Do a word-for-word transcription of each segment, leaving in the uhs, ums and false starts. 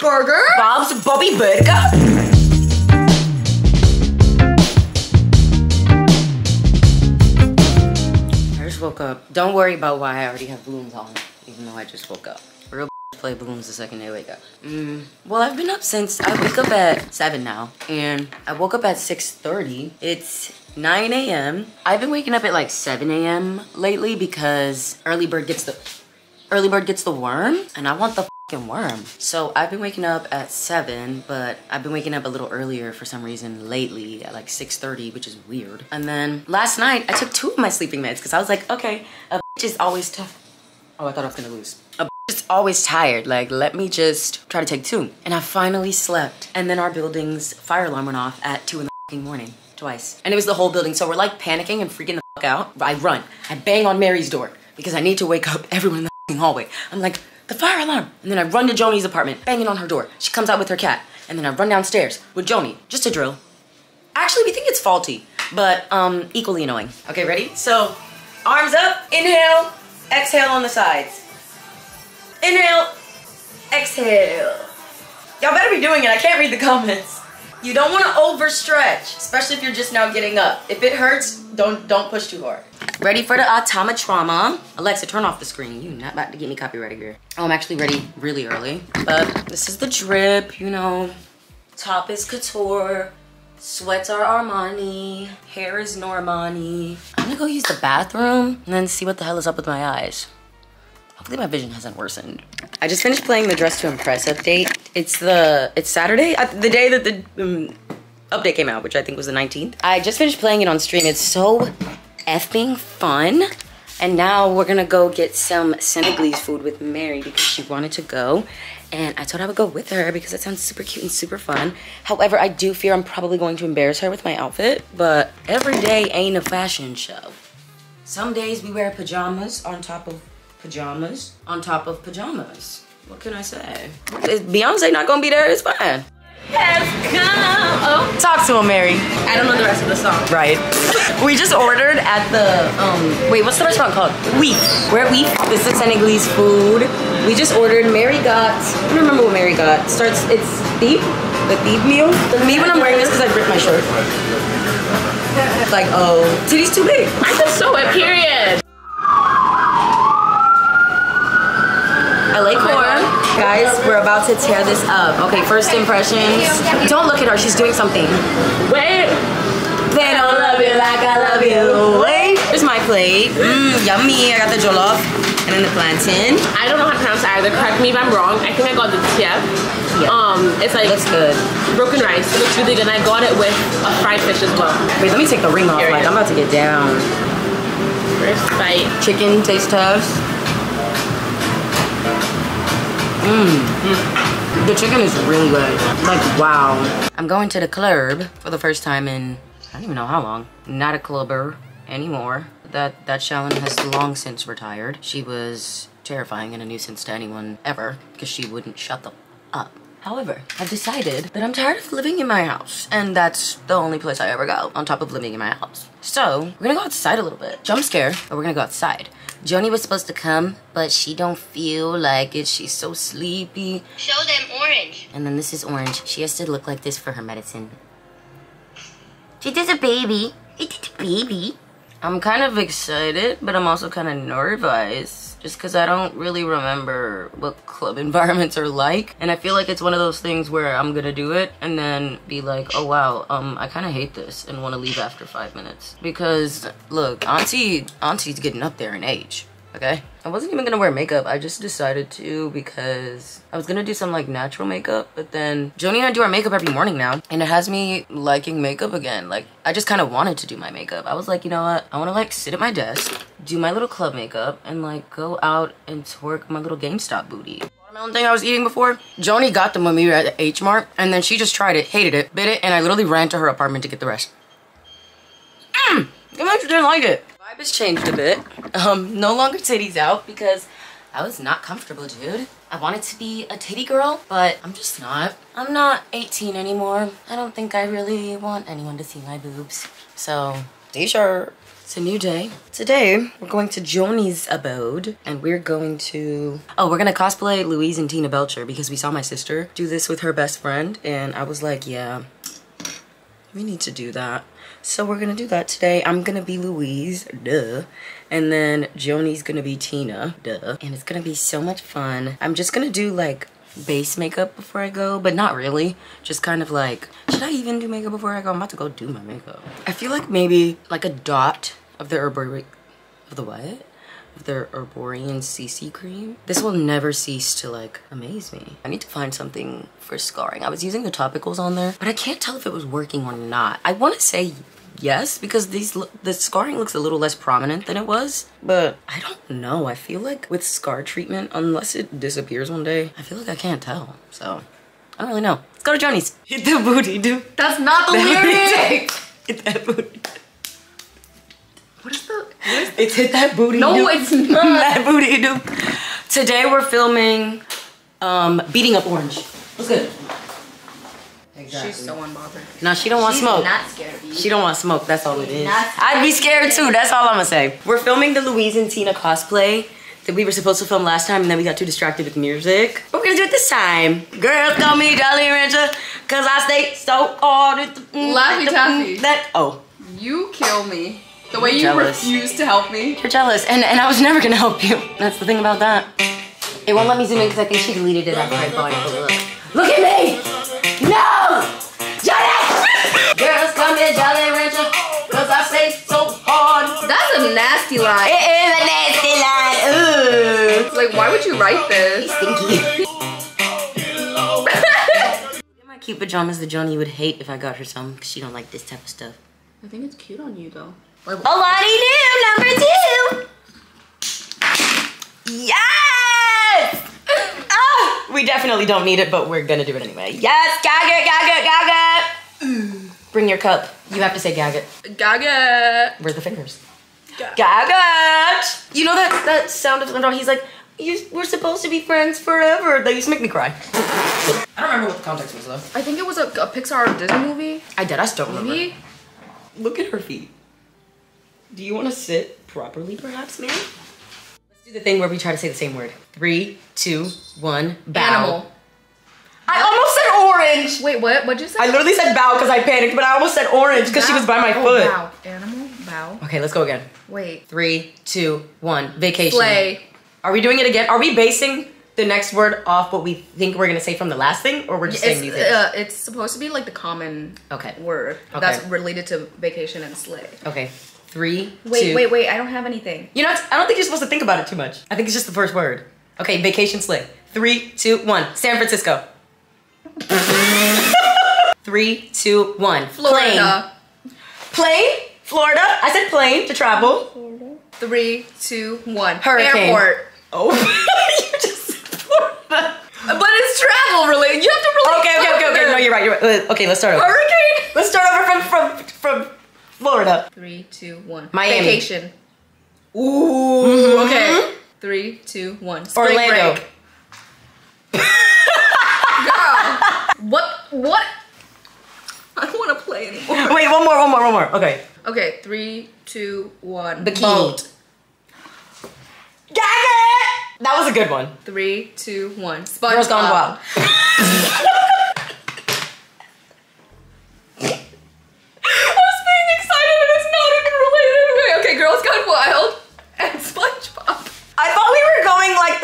Bob's Burger. Bob's Bobby Burger. Woke up. Don't worry about why I already have balloons on, even though I just woke up. Real play balloons the second they wake up. Mm. Well, I've been up since, I wake up at seven now, and I woke up at six thirty. It's nine A M I've been waking up at like seven A M lately because early bird gets the, early bird gets the worm, and I want the fucking worm. So I've been waking up at seven, but I've been waking up a little earlier for some reason lately at like six thirty, which is weird. And then last night I took two of my sleeping meds because I was like, okay, a bitch is always tough. Oh, I thought I was gonna lose. A bitch is always tired. Like, let me just try to take two. And I finally slept. And then our building's fire alarm went off at two in the fucking morning, twice. And it was the whole building. So we're like panicking and freaking the fuck out. I run, I bang on Mary's door because I need to wake up everyone in the fucking hallway. I'm like, the fire alarm. And then I run to Joni's apartment, banging on her door. She comes out with her cat. And then I run downstairs with Joni, just to drill. Actually, we think it's faulty, but um, equally annoying. Okay, ready? So, arms up, inhale, exhale on the sides. Inhale, exhale. Y'all better be doing it, I can't read the comments. You don't wanna overstretch, especially if you're just now getting up. If it hurts, don't, don't push too hard. Ready for the automa trauma. Alexa, turn off the screen. You're not about to get me copyrighted here. Oh, I'm actually ready really early. But this is the drip, you know. Top is couture. Sweats are Armani. Hair is Normani. I'm gonna go use the bathroom and then see what the hell is up with my eyes. Hopefully my vision hasn't worsened. I just finished playing the Dress to Impress update. It's the, it's Saturday, the day that the um, update came out, which I think was the nineteenth. I just finished playing it on stream. It's so effing fun. And now we're gonna go get some Senegalese food with Mary because she wanted to go. And I told her I would go with her because that sounds super cute and super fun. However, I do fear I'm probably going to embarrass her with my outfit, but every day ain't a fashion show. Some days we wear pajamas on top of pajamas on top of pajamas. What can I say? If Beyonce not gonna be there, it's fine. Has come. Oh. Talk to him, Mary. I don't know the rest of the song. Right. We just ordered at the, um, wait, what's the restaurant called? Weef. We're at Weef. This is Senegalese food. We just ordered. Mary got, I don't remember what Mary got. Starts, it's Thief, the Thief meal. The me when I'm wearing this, because I ripped my shirt. It's like, oh, titty's too big. I just saw it, period. L A Core. Guys, we're about to tear this up. Okay, first impressions. Don't look at her, she's doing something. Wait. They don't love you like I love you. Wait. Here's my plate. Mmm, yummy. I got the jollof and then the plantain. I don't know how to pronounce it either. Correct me if I'm wrong. I think I got the tiep. Yeah. Um, it's like, looks good. Broken rice. It looks really good. And I got it with a fried fish as well. Wait, let me take the ring off. Like, I'm about to get down. First bite. Chicken taste test. Mm. Mm. The chicken is really good. Like, wow. I'm going to the club for the first time in, I don't even know how long. Not a clubber anymore. That, that Shallon has long since retired. She was terrifying and a nuisance to anyone ever because she wouldn't shut them up. However, I've decided that I'm tired of living in my house, and that's the only place I ever go on top of living in my house. So we're gonna go outside a little bit. Jump scare, but we're gonna go outside. Joni was supposed to come, but she don't feel like it. She's so sleepy. Show them orange. And then this is orange. She has to look like this for her medicine. She did a baby. It did a baby. I'm kind of excited, but I'm also kind of nervous. Just because I don't really remember what club environments are like. And I feel like it's one of those things where I'm going to do it and then be like, oh wow, um, I kind of hate this and want to leave after five minutes. Because, look, auntie, auntie's getting up there in age, okay? I wasn't even going to wear makeup. I just decided to because I was going to do some, like, natural makeup. But then Joni and I do our makeup every morning now. And it has me liking makeup again. Like, I just kind of wanted to do my makeup. I was like, you know what? I want to, like, sit at my desk, do my little club makeup, and like go out and twerk my little GameStop booty. Watermelon thing I was eating before, Joni got them when we were at the H Mart, and then she just tried it, hated it, bit it, and I literally ran to her apartment to get the rest. Mmm! I actually didn't like it. The vibe has changed a bit. Um, no longer titties out because I was not comfortable, dude. I wanted to be a titty girl, but I'm just not. I'm not eighteen anymore. I don't think I really want anyone to see my boobs. So, t-shirt. It's a new day. Today, we're going to Joanie's abode and we're going to... Oh, we're gonna cosplay Louise and Tina Belcher because we saw my sister do this with her best friend and I was like, yeah, we need to do that. So we're gonna do that today. I'm gonna be Louise, duh. And then Joanie's gonna be Tina, duh. And it's gonna be so much fun. I'm just gonna do like base makeup before I go, but not really. Just kind of like, should I even do makeup before I go? I'm about to go do my makeup. I feel like maybe like a dot of the Erborian, of the what? Of the Erborian C C cream. This will never cease to like amaze me. I need to find something for scarring. I was using the topicals on there, but I can't tell if it was working or not. I want to say yes, because these the scarring looks a little less prominent than it was, but I don't know. I feel like with scar treatment, unless it disappears one day, I feel like I can't tell. So I don't really know. Let's go to Joanie's. Hit the booty, dude. That's not the lyric. Hit that booty. What is the? What is the it's hit that booty. No, dude. It's not that booty, dude. Today we're filming um, Beating Up Orange. What's good? Exactly. She's so unbothered. No, she don't want She's smoke. Not scared of you. She don't want smoke. That's all She's it is. I'd be scared too. That's all I'm gonna say. We're filming the Louise and Tina cosplay that we were supposed to film last time, and then we got too distracted with music. But we're gonna do it this time. Girls call me Jolly Rancher, cause I stay so hard. Laffy Taffy. That oh. You kill me. The way you refuse to help me. You're jealous, and and I was never gonna help you. That's the thing about that. It won't let me zoom in because I think she deleted it after I bought it. Look at me. No! Johnny! Girls come in Jolly Rancher, cause I say so hard. That's a nasty line. It is a nasty line, ooh. It's like, why would you write this? Stinky. In my cute pajamas that Joanie would hate if I got her some, because she don't like this type of stuff. I think it's cute on you, though. Like, oh, I need him, number two! Yes! Oh, we definitely don't need it, but we're gonna do it anyway. Yes, Gaga, Gaga, Gaga. Mm. Bring your cup. You have to say Gaga. Gaga. Where's the fingers? Gaga. Gaga. You know that that sound of he's like, you, we're supposed to be friends forever. That used to make me cry. I don't remember what the context was though. I think it was a, a Pixar or Disney movie. I did. I still remember. Maybe? Look at her feet. Do you want to sit properly, perhaps, ma'am? Do the thing where we try to say the same word. Three, two, one, bow. Animal. I almost said orange. Wait, what? What'd you say? I literally said bow because I panicked, but I almost said orange because she was by my oh, foot. Bow. Animal, bow. Okay, let's go again. Wait. Three, two, one, vacation. Play. Are we doing it again? Are we basing the next word off what we think we're gonna say from the last thing, or we're just it's, saying these things? Uh, it's supposed to be like the common okay. word okay. that's related to vacation and sleigh. Okay. Three, wait, two. wait, wait, I don't have anything. You know, I don't think you're supposed to think about it too much. I think it's just the first word. Okay, vacation slay. Three, two, one. San Francisco. Three, two, one. Florida. Plane. Plane? Florida? I said plane to travel. Florida. Three, two, one. Hurricane. Airport. Oh, you just said Florida. But it's travel related. You have to relate. Okay, okay, okay, okay. No, you're right, you're right. Okay, let's start over. Hurricane? Let's start over from, from, from. Florida. Three, two, one. Miami. Vacation. Ooh. Mm-hmm. Okay. Three, two, one. Spring Orlando. Break. Girl. What? What? I don't want to play anymore. Wait, one more, one more, one more. Okay. Okay. Three, two, one. Bikini. Boat. Got it! That was a good one. Three, two, one. SpongeBob. Girls Gone Wild.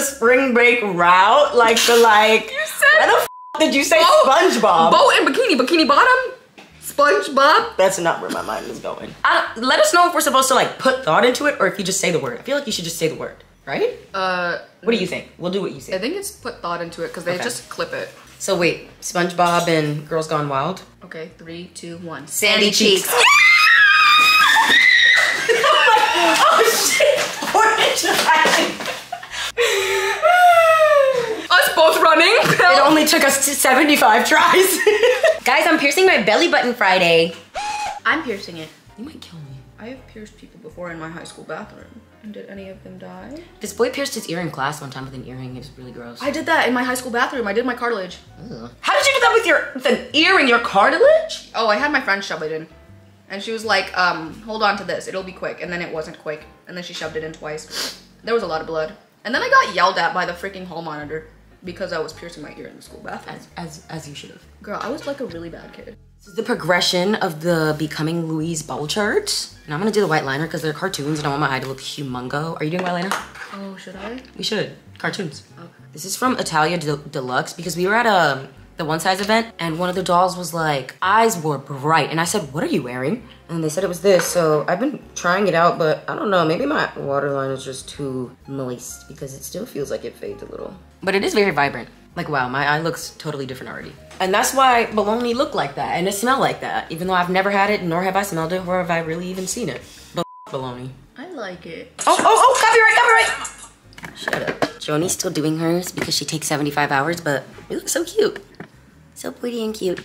Spring break route, like the like. You said where the f did you say boat, SpongeBob? Boat and bikini, bikini bottom, SpongeBob. That's not where my mind is going. I don't, let us know if we're supposed to like put thought into it or if you just say the word. I feel like you should just say the word, right? Uh, what do you think? We'll do what you say. I think it's put thought into it because they okay. just clip it. So wait, SpongeBob and Girls Gone Wild. Okay, three, two, one. Sandy, Sandy Cheeks. Cheeks. Oh shit! Orange. Both running. It only took us to seventy-five tries. Guys, I'm piercing my belly button Friday. I'm piercing it. You might kill me. I have pierced people before in my high school bathroom. And did any of them die? This boy pierced his ear in class one time with an earring. It was really gross. I did that in my high school bathroom. I did my cartilage. Ugh. How did you do that with your with an ear in your cartilage? Oh, I had my friend shove it in. And she was like, um, hold on to this, it'll be quick. And then it wasn't quick. And then she shoved it in twice. There was a lot of blood. And then I got yelled at by the freaking hall monitor because I was piercing my ear in the school bathroom. As, as, as you should have. Girl, I was like a really bad kid. This is the progression of the Becoming Louise bowl chart. And I'm gonna do the white liner because they're cartoons and I want my eye to look humongo. Are you doing white liner? Oh, should I? We should. Cartoons. Okay. This is from Italia Del Deluxe because we were at a... the one size event, and one of the dolls was like, eyes were bright, and I said, what are you wearing? And they said it was this, so I've been trying it out, but I don't know, maybe my waterline is just too moist because it still feels like it fades a little. But it is very vibrant. Like, wow, my eye looks totally different already. And that's why bologna look like that, and it smell like that, even though I've never had it, nor have I smelled it, or have I really even seen it. But bologna. I like it. Oh, oh, oh, copyright, copyright! Shut up. Joni's still doing hers because she takes seventy-five hours, but it looks so cute. So pretty and cute.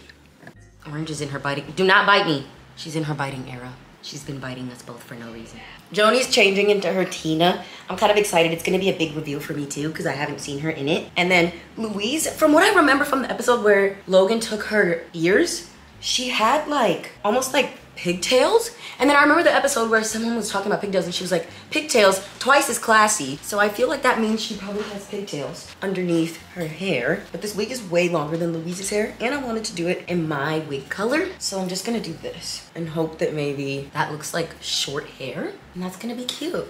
Orange is in her biting. Do not bite me. She's in her biting era. She's been biting us both for no reason. Joni's changing into her Tina. I'm kind of excited. It's gonna be a big reveal for me too because I haven't seen her in it. And then Louise, from what I remember from the episode where Logan took her ears, she had like, almost like pigtails. And then I remember the episode where someone was talking about pigtails and she was like, pigtails twice as classy. So I feel like that means she probably has pigtails underneath her hair. But this wig is way longer than Louise's hair and I wanted to do it in my wig color. So I'm just gonna do this and hope that maybe that looks like short hair and that's gonna be cute.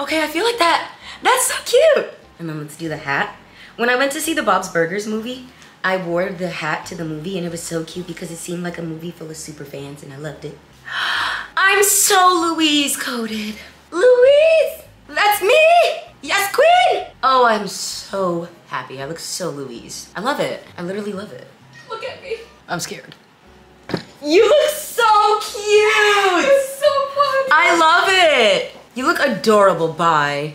Okay, I feel like that, that's so cute. And then let's do the hat. When I went to see the Bob's Burgers movie, I wore the hat to the movie and it was so cute because it seemed like a movie full of super fans and I loved it. I'm so Louise coded. Louise, that's me. Yes, queen. Oh, I'm so happy. I look so Louise. I love it. I literally love it. Look at me. I'm scared. You look so cute. It's so funny. I love it. You look adorable. Bye.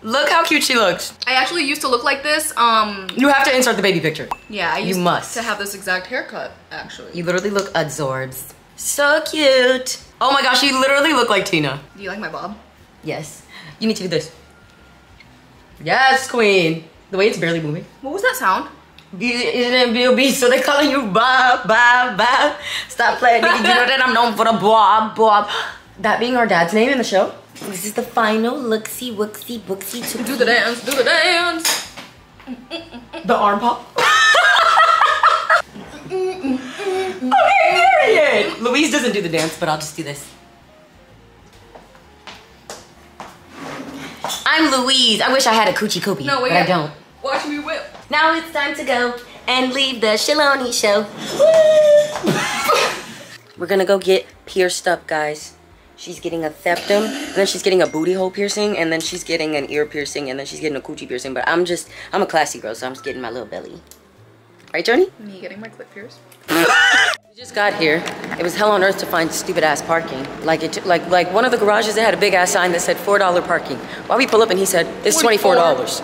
Look how cute she looks. I actually used to look like this. Um, you have to insert the baby picture. Yeah, I used you must. to have this exact haircut, actually. You literally look adorbs. So cute. Oh my gosh, you literally look like Tina. Do you like my bob? Yes. You need to do this. Yes, queen. The way it's barely moving. What was that sound? B B B, so they calling you bob, bob, bob. Stop playing, nigga. You know that I'm known for the bob, bob. That being our dad's name in the show. This is the final looksy, wooksy, booksy. Do the dance, do the dance. Mm, mm, mm, mm. The arm pop. mm, mm, mm, mm, okay, period. Mm. Louise doesn't do the dance, but I'll just do this. I'm Louise. I wish I had a coochie koopy, no, but I don't. Watch me whip. Now it's time to go and leave the Shiloni show. We're gonna go get pierced up, guys. She's getting a septum, and then she's getting a booty hole piercing, and then she's getting an ear piercing, and then she's getting a coochie piercing. But I'm just, I'm a classy girl, so I'm just getting my little belly. Right, Joni? Me getting my clip pierced. We just got here. It was hell on earth to find stupid ass parking. Like it, like like one of the garages, they had a big ass sign that said four dollar parking. Why we pull up and he said it's twenty four dollars.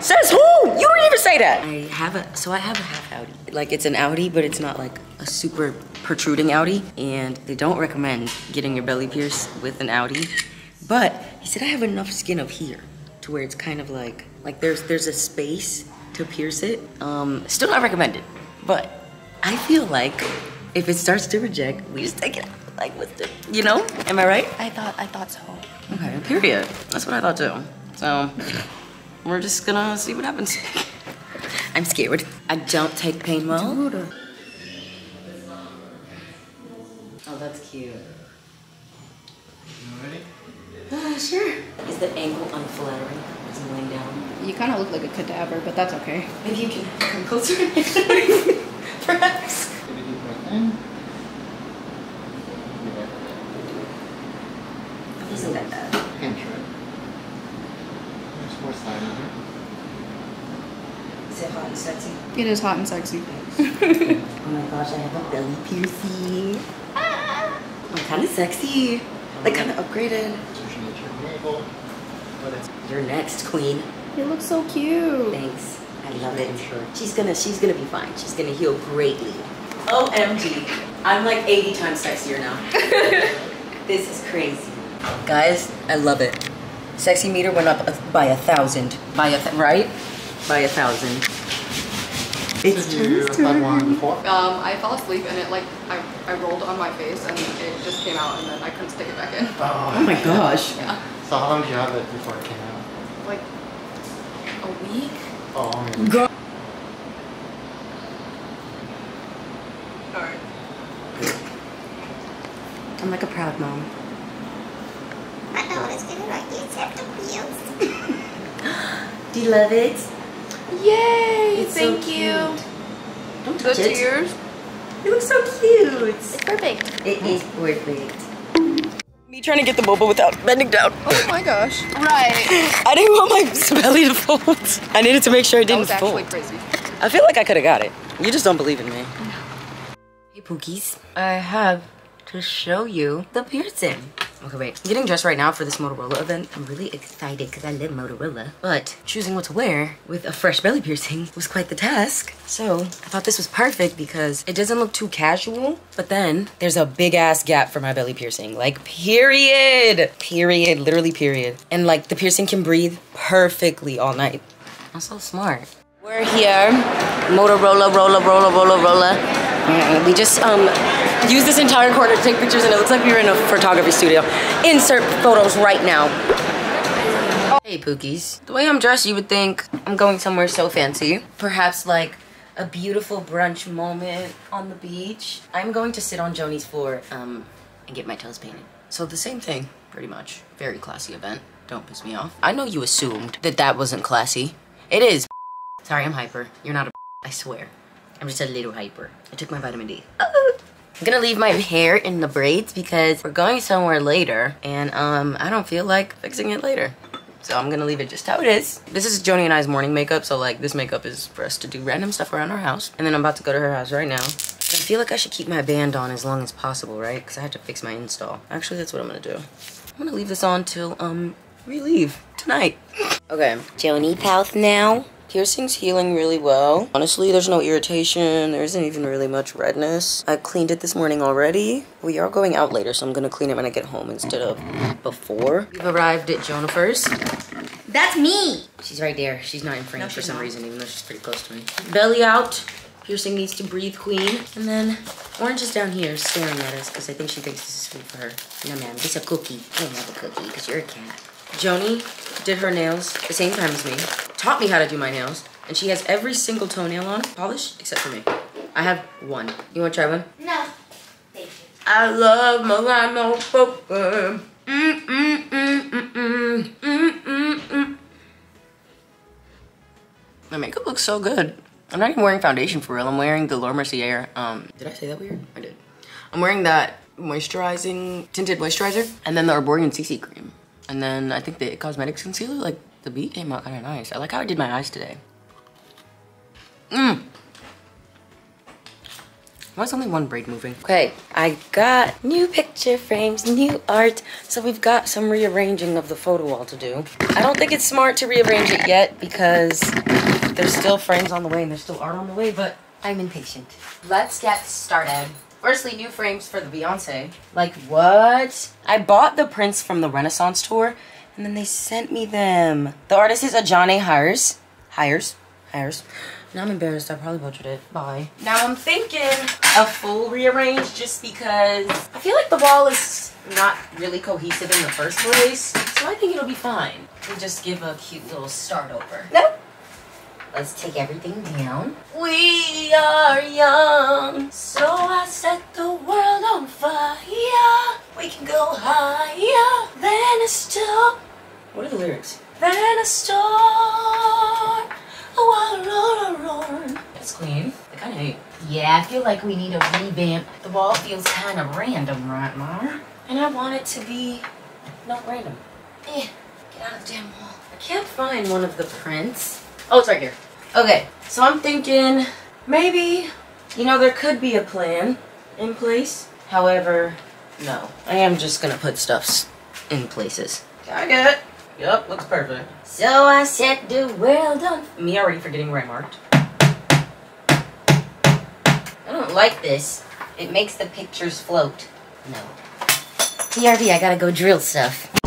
Says who? You don't even say that. I have a, so I have a half Audi. Like it's an Audi, but it's not like a super protruding Audi, and they don't recommend getting your belly pierced with an Audi. But he said I have enough skin up here to where it's kind of like, like there's there's a space to pierce it. Um, still not recommended, but I feel like if it starts to reject, we just take it out. Like with the, you know, am I right? I thought I thought so. Okay, period. That's what I thought too. So we're just gonna see what happens. I'm scared. I don't take pain well. Dude. Oh, that's cute. You ready? Uh, sure. Is the angle unflattering? Is it laying down? You kind of look like a cadaver, but that's okay. Maybe you can come closer. Perhaps. It isn't that bad. Hand trip. There's four sides in here. Is it hot and sexy? It is hot and sexy. Oh my gosh, I have a belly piercing. I'm kind of sexy, like kind of upgraded. You're next, queen. You look so cute. Thanks, I love it. She's gonna, she's gonna be fine. She's gonna heal greatly. O M G, I'm like eighty times sexier now. This is crazy, guys. I love it. Sexy meter went up by a thousand, by a th right, by a thousand. It's you had one before? Um, I fell asleep and it like I, I rolled on my face and it just came out and then I couldn't stick it back in. Oh, oh my gosh. Yeah. So how long did you have it before it came out? Like a week. Oh. I mean. Go Alright. I'm like a proud mom. I know it's gonna like you except the wheels. Do you love it? Yay! It's thank so you. Cute. Don't touch it. Yours. It looks so cute. It's perfect. It is perfect. Me trying to get the boba without bending down. Oh my gosh! Right. I didn't want my belly to fold. I needed to make sure it didn't that was fold. Crazy. I feel like I could have got it. You just don't believe in me. No. Hey Pookies, I have to show you the piercing. Okay, wait. I'm getting dressed right now for this Motorola event. I'm really excited because I love Motorola. But choosing what to wear with a fresh belly piercing was quite the task. So I thought this was perfect because it doesn't look too casual. But then there's a big ass gap for my belly piercing. Like, period. Period. Literally period. And like the piercing can breathe perfectly all night. I'm so smart. We're here. Motorola, roller, roller, roller, roller. We just um, used this entire corner to take pictures and it looks like we were in a photography studio. Insert photos right now. Hey Pookies. The way I'm dressed, you would think I'm going somewhere so fancy. Perhaps like a beautiful brunch moment on the beach. I'm going to sit on Joni's floor um, and get my toes painted. So the same thing, pretty much. Very classy event. Don't piss me off. I know you assumed that that wasn't classy. It is. Sorry, I'm hyper. You're not a I swear. I'm just a little hyper. I took my vitamin D. Oh. I'm gonna leave my hair in the braids because we're going somewhere later and um, I don't feel like fixing it later. So I'm gonna leave it just how it is. This is Joni and I's morning makeup, so like this makeup is for us to do random stuff around our house. And then I'm about to go to her house right now. I feel like I should keep my band on as long as possible, right? Because I have to fix my install. Actually, that's what I'm gonna do. I'm gonna leave this on till um, we leave tonight. Okay, Joni Pouth now. Piercing's healing really well. Honestly, there's no irritation. There isn't even really much redness. I cleaned it this morning already. We are going out later, so I'm gonna clean it when I get home instead of before. We've arrived at Jonifer's. That's me! She's right there. She's not in frame no, for some not. reason, even though she's pretty close to me. Belly out. Piercing needs to breathe, queen. And then Orange is down here staring at us because I think she thinks this is food for her. No, ma'am, this is a cookie. I don't have a cookie because you're a cat. Joni did her nails the same time as me, taught me how to do my nails, and she has every single toenail on polish except for me. I have one. You want to try one? No, thank you. I love Milano Poker. Mm mm mm mm mm mm mm mm. My makeup looks so good. I'm not even wearing foundation for real. I'm wearing the Laura Mercier. Um, did I say that weird? I did. I'm wearing that moisturizing tinted moisturizer, and then the Erborian C C cream. And then I think the cosmetics concealer, like the bead came out kind of nice. I like how I did my eyes today. Mmm. Why is only one braid moving? Okay, I got new picture frames, new art. So we've got some rearranging of the photo wall to do. I don't think it's smart to rearrange it yet because there's still frames on the way and there's still art on the way, but I'm impatient. Let's get started. Firstly, new frames for the Beyonce. Like, what? I bought the prints from the Renaissance tour, and then they sent me them. The artist is Ajane Hires. Hires? Hires. Now I'm embarrassed. I probably butchered it. Bye. Now I'm thinking a full rearrange just because I feel like the wall is not really cohesive in the first place, so I think it'll be fine. We'll just give a cute little start over. Nope. Let's take everything down. We are young, so I set the world on fire. We can go higher than a storm. What are the lyrics? Than a storm. That's clean. I kind of hate. Yeah, I feel like we need a revamp. The wall feels kind of random right now, and I want it to be not random. Eh, get out of the damn wall. I can't find one of the prints. Oh, it's right here. Okay, so I'm thinking maybe, you know, there could be a plan in place. However, no. I am just gonna put stuffs in places. I get it. Yep, looks perfect. So I set the world on. Me already forgetting where I marked. I don't like this. It makes the pictures float. No. T R D, I gotta go drill stuff.